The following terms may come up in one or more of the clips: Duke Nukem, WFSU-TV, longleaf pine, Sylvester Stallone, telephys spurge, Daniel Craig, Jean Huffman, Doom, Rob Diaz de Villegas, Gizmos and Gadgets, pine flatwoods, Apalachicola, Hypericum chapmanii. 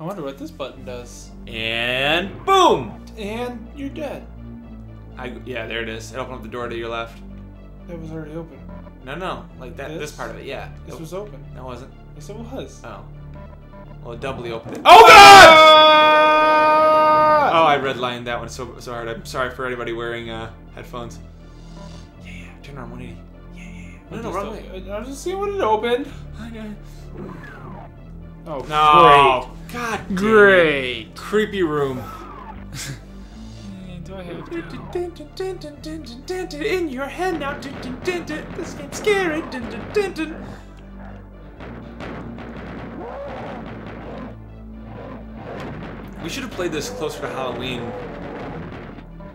I wonder what this button does. And boom! And you're dead. Yeah, there it is. It opened up the door to your left. That was already open. No, no. Like that. This part of it, yeah. This was open. No, it wasn't. Yes, it was. Oh. Well, it doubly opened it. Oh, God! Oh, I redlined that one so hard. I'm sorry for anybody wearing headphones. Yeah, yeah. Turn around 180. Yeah, yeah, yeah. No, no, wrong way. I was just seeing when it opened. Okay. Oh, no. Great. God. Great. Creepy room. Do I have to... In your head now. This game's scary. We should have played this closer to Halloween.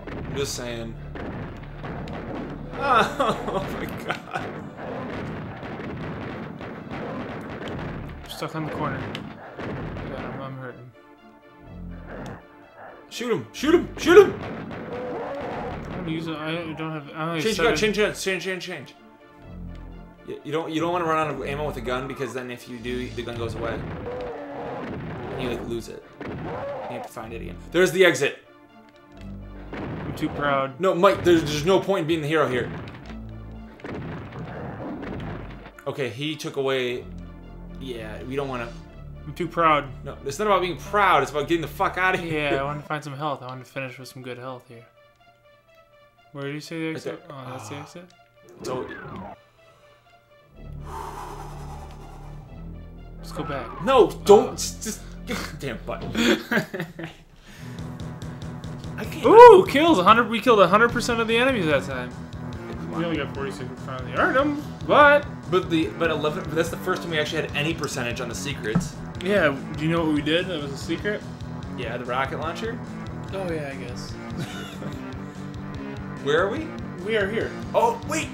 I'm just saying. Oh my God. I'm stuck on the corner. Yeah, I'm hurting. Shoot him! Shoot him! Shoot him! I'm gonna use it. I don't have. I change, change. You don't want to run out of ammo with a gun, because then if you do, the gun goes away. And you like lose it. You have to find it again. There's the exit. I'm too proud. No, Mike. There's no point in being the hero here. Okay, he took away. Yeah, we don't want to. I'm too proud. No, it's not about being proud. It's about getting the fuck out of here. Yeah, I want to find some health. I want to finish with some good health here. Where did you say the exit? Oh, that's the exit? So... Let's go back. No, don't. Just give the damn button. I can't. Ooh, kills. 100. We killed 100% of the enemies that time. We only got 46 in front of the Arnhem, but 11. But that's the first time we actually had any percentage on the secrets. Yeah, do you know what we did? That was a secret? Yeah, the rocket launcher? Oh, yeah, I guess. Where are we? We are here. Oh, wait!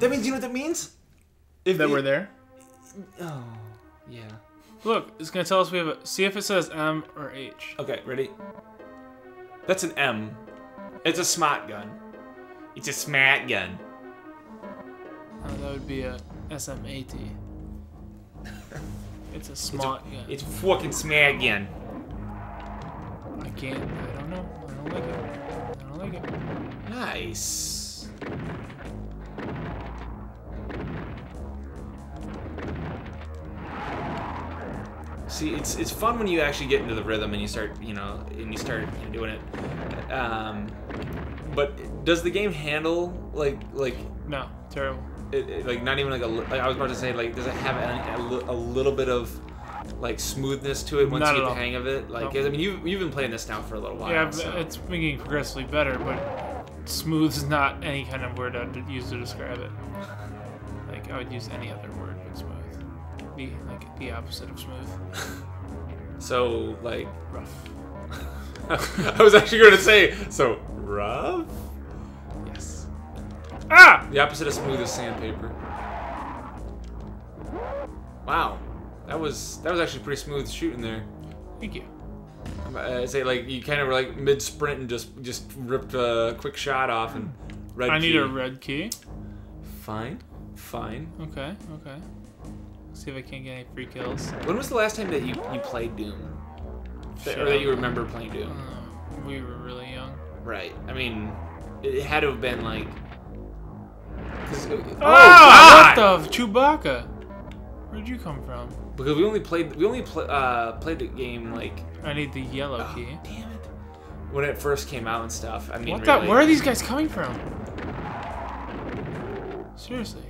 That means, you know what that means? If that we're there? Oh, yeah. Look, it's gonna tell us we have a... See if it says M or H. Okay, ready? That's an M. It's a smart gun. It's a smart gun. Oh, that would be a SM-80. It's a smart gun. It's fucking smart gun. I can't. I don't know. I don't like it. I don't like it. Nice. See, it's fun when you actually get into the rhythm and you start, you know, doing it. But does the game handle like? No, terrible. It, like, not even like a. Like, I was about to say, like, does it have a little bit of like smoothness to it once you get the hang of it? Like, no. I mean, you've been playing this now for a little while. Yeah, so. It's been getting progressively better, but smooth is not any kind of word I'd use to describe it. Like, I would use any other word but smooth. Like the opposite of smooth. So like rough. I was actually going to say so rough. Yes. Ah! The opposite of smooth is sandpaper. Wow, that was actually pretty smooth shooting there. Thank you. I say, like, you kind of were like mid sprint and just ripped a quick shot off and red. I need a red key. Fine, fine. Okay, okay. Let's see if I can't get any free kills. When was the last time that you played Doom? Or that you remember playing Doom? We were really young. Right. I mean, it had to have been like... Oh, what the? Chewbacca! Where'd you come from? Because we only played the game like... I need the yellow key. Damn it. When it first came out and stuff. I mean, what the? Really, where are these guys coming from? Seriously.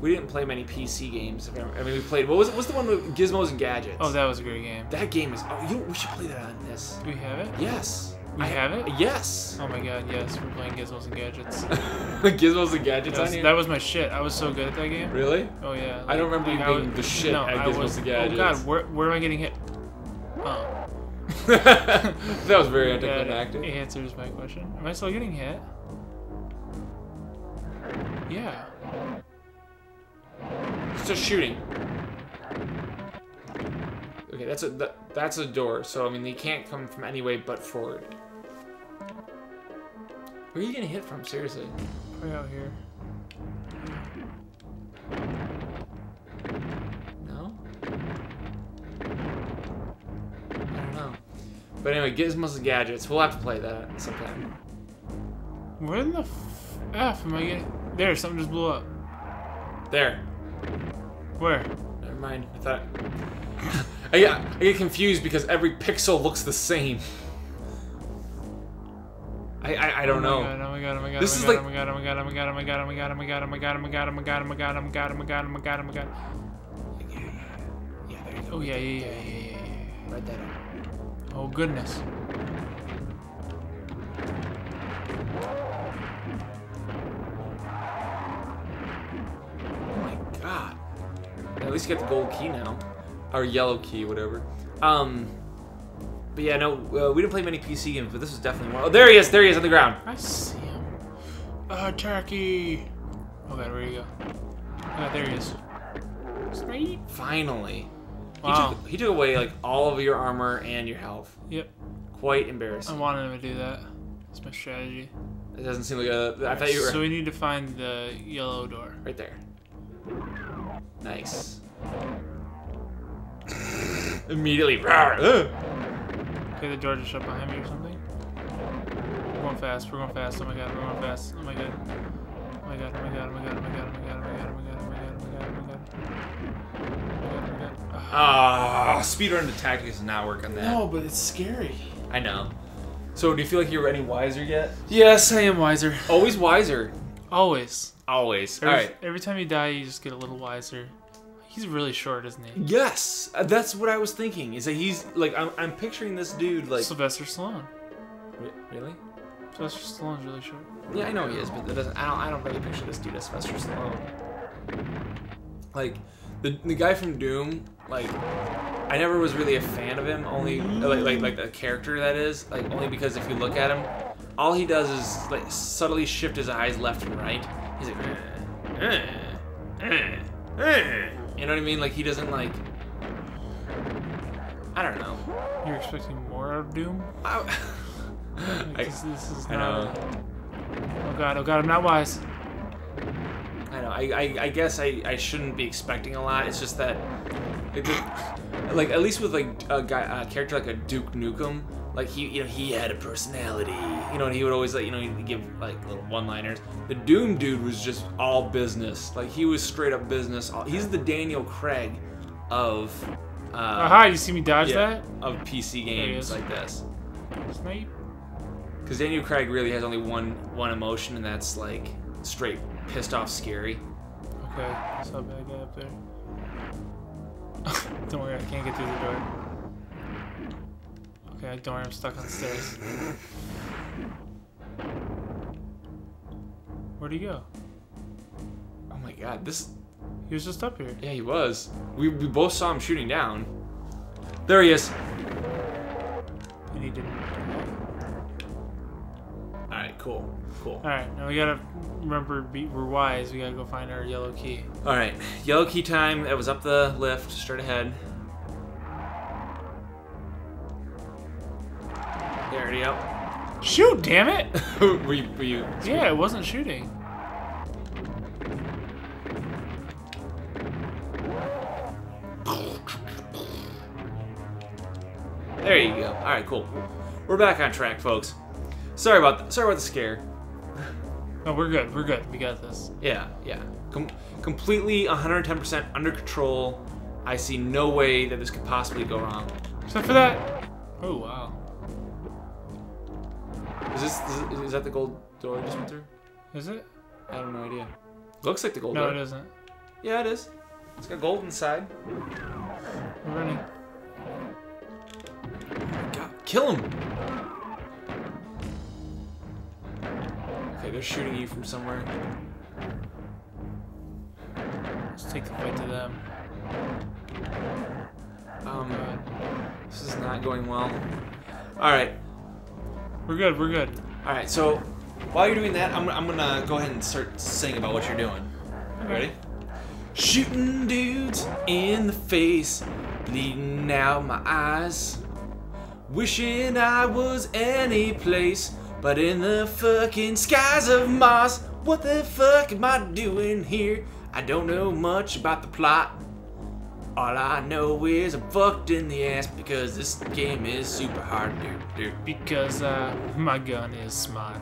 We didn't play many PC games. I mean, we played. What's the one with Gizmos and Gadgets? Oh, that was a great game. That game is. Oh, we should play that on this. Do we have it? Yes. We have it? Yes. Oh my God, yes. We're playing Gizmos and Gadgets. Gizmos and Gadgets on here? That was my shit. I was so good at that game. Really? Oh yeah. Like, I don't remember you being the shit at Gizmos and Gadgets. Oh God, where am I getting hit? Oh. That was very anticlimactic. It answers my question. Am I still getting hit? Yeah. Still shooting. Okay, that's a door. So I mean, they can't come from any way but forward. Where are you gonna hit from? Seriously? Right out here. No. I But anyway, Gizmos and Gadgets. We'll have to play that sometime. Where in the F am I getting? There, something just blew up. There. Where? Never mind. I thought. I get confused because every pixel looks the same. I don't know. Oh my god, oh my god, this is like, oh my god, oh my god, oh my god, oh my god, oh my god, oh my god, oh my god, oh my god, oh my god, oh my god, oh my god, oh my god, oh my god, oh my god. Yeah, there you go. Oh yeah. Write that up. Oh goodness. Oh my god. At least get the gold key now. Or yellow key, whatever. But yeah, no, we didn't play many PC games, but this was definitely one. Oh, there he is on the ground. I see him. Turkey. Oh god, where you go? Oh, there he is. Sweet. Finally. Wow. He took away like all of your armor and your health. Yep. Quite embarrassing. I wanted him to do that. That's my strategy. It doesn't seem like a. I thought you were. So we need to find the yellow door. Right there. Nice. Immediately. Okay, the door just shut behind me or something. We're going fast, we're going fast, oh my god, we're going fast, oh my god. Oh my god, oh my god, oh my god, oh my god, oh my god, oh my god, oh my god, oh my god, oh my god, oh my god, oh my god. Speedrun the tactic does not work on that. No, but it's scary. I know. So do you feel like you're any wiser yet? Yes, I am wiser. Always wiser. Always. Always. Alright. Every time you die you just get a little wiser. He's really short, isn't he? Yes, that's what I was thinking. Is that he's like I'm picturing this dude like Sylvester Stallone. Really? Sylvester Stallone's really short. Yeah, I know he is, but that doesn't. I don't really picture this dude as Sylvester Stallone. Like the guy from Doom. Like I never was really a fan of him. Only like the character that is. Like only because if you look at him, all he does is like subtly shift his eyes left and right. He's like. You know what I mean? Like, he doesn't, like... I don't know. You're expecting more out of Doom? This is not... I know. Oh god, I'm not wise. I know, I guess I shouldn't be expecting a lot. It's just that... It just, like, at least with, like, a character like a Duke Nukem, like, he, you know, he had a personality. You know, and he would always, like, you know, he'd give, like, little one-liners. The Doom dude was just all business. Like, he was straight-up business. He's the Daniel Craig of... you see me dodge that? Of PC games like this. Snipe. Because Daniel Craig really has only one emotion, and that's, like, straight pissed-off scary. Okay, I saw a bad guy up there. Don't worry, I can't get through the door. Okay, don't worry, I'm stuck on stairs. Where'd he go? Oh my god, this... He was just up here. Yeah, he was. We both saw him shooting down. There he is. And he didn't. Alright, cool. Alright, now we gotta remember, we're wise, we gotta go find our yellow key. Alright, yellow key time. That was up the lift, straight ahead. There he is. Shoot, damn it! were you yeah, I wasn't shooting. There you go. All right, cool. We're back on track, folks. Sorry about the scare. No, we're good. We're good. We got this. Yeah. Completely 110% under control. I see no way that this could possibly go wrong. Except for that. Oh wow. Is that the gold door I just went through? Is it? I have no idea. Looks like the gold door. No, it isn't. Yeah, it is. It's got gold inside. I'm running. Oh my god. Kill him! Okay, they're shooting you from somewhere. Let's take the fight to them. Oh my god. This is not going well. Alright. We're good. All right, so while you're doing that, I'm gonna go ahead and start singing about what you're doing. Okay. Ready? Shooting dudes in the face, bleeding out my eyes. Wishing I was any place, but in the fucking skies of Mars. What the fuck am I doing here? I don't know much about the plot. All I know is I'm fucked in the ass because this game is super hard, dude. Because my gun is smart.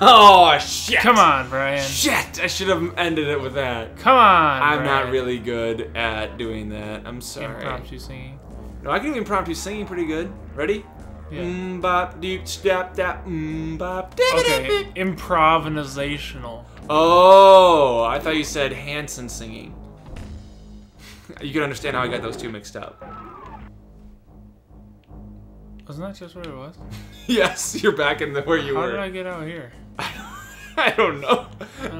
Oh shit! Come on, Brian. Shit! I should have ended it with that. Come on. I'm not really good at doing that. I'm sorry. Impromptu singing. No, I can do impromptu singing pretty good. Ready? Yeah. Bop deep step that bop. Okay. Improvisational. Oh, I thought you said Hanson singing. You can understand how I got those two mixed up. Wasn't that just what it was? Yes, you're back in the where you were. How did I get out here? I don't know.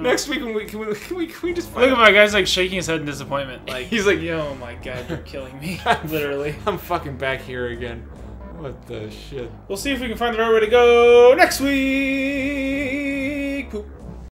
Next week can we just look at my guy's like shaking his head in disappointment. Like he's like, yo, my God, you're killing me. Literally. I'm fucking back here again. What the shit? We'll see if we can find the right way to go next week.